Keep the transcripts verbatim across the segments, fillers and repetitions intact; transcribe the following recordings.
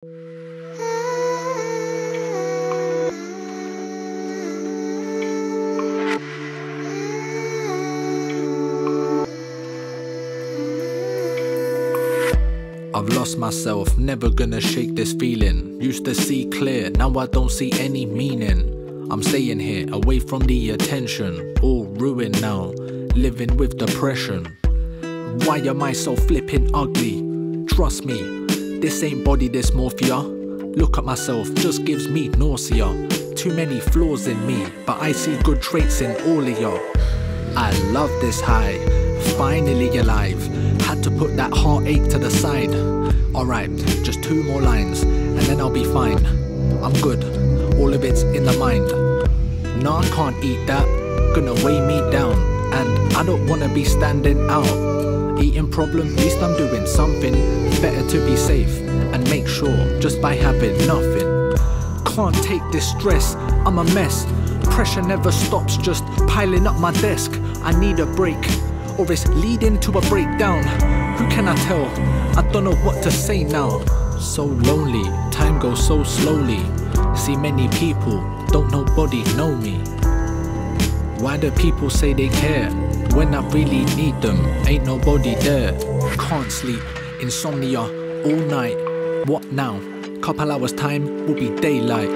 I've lost myself, never gonna shake this feeling. Used to see clear, now I don't see any meaning. I'm staying here, away from the attention. All ruined now, living with depression. Why am I so flipping ugly? Trust me, this ain't body dysmorphia. Look at myself, just gives me nausea. Too many flaws in me, but I see good traits in all of y'all. I love this high, finally alive. Had to put that heartache to the side. Alright, just two more lines, and then I'll be fine. I'm good, all of it's in the mind. Nah, I can't eat that, gonna weigh me down. And I don't wanna be standing out. Eating problem, at least I'm doing something. Better to be safe, and make sure, just by having nothing. Can't take this stress, I'm a mess. Pressure never stops, just piling up my desk. I need a break, or it's leading to a breakdown. Who can I tell? I don't know what to say now. So lonely, time goes so slowly. See many people, don't nobody know me. Why do people say they care? When I really need them, ain't nobody there. Can't sleep, insomnia, all night. What now? Couple hours time will be daylight.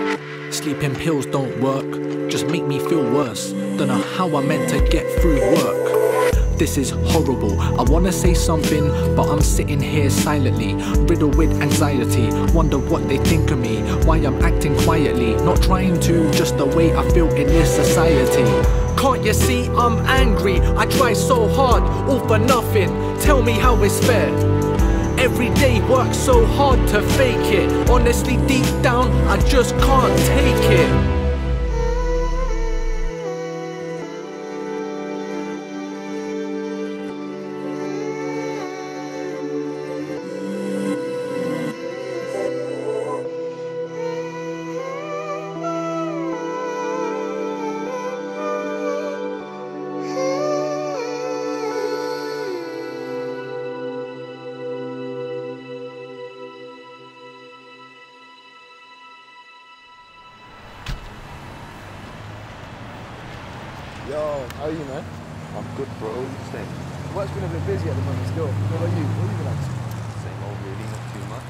Sleeping pills don't work, just make me feel worse. Don't know how I'm meant to get through work. This is horrible, I wanna say something, but I'm sitting here silently, riddled with anxiety, wonder what they think of me, why I'm acting quietly, not trying to, just the way I feel in this society. Can't you see I'm angry, I try so hard, all for nothing, tell me how it's fair. Every day work so hard to fake it, honestly deep down I just can't take it. Yo, how are you, man? I'm good, bro. Same. Work's been a bit busy at the moment still. What about you? What have you been up to? Same old, really. Not too much.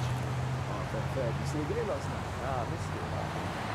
Oh, fair, fair. Did you still get it last night? Nah, I missed it.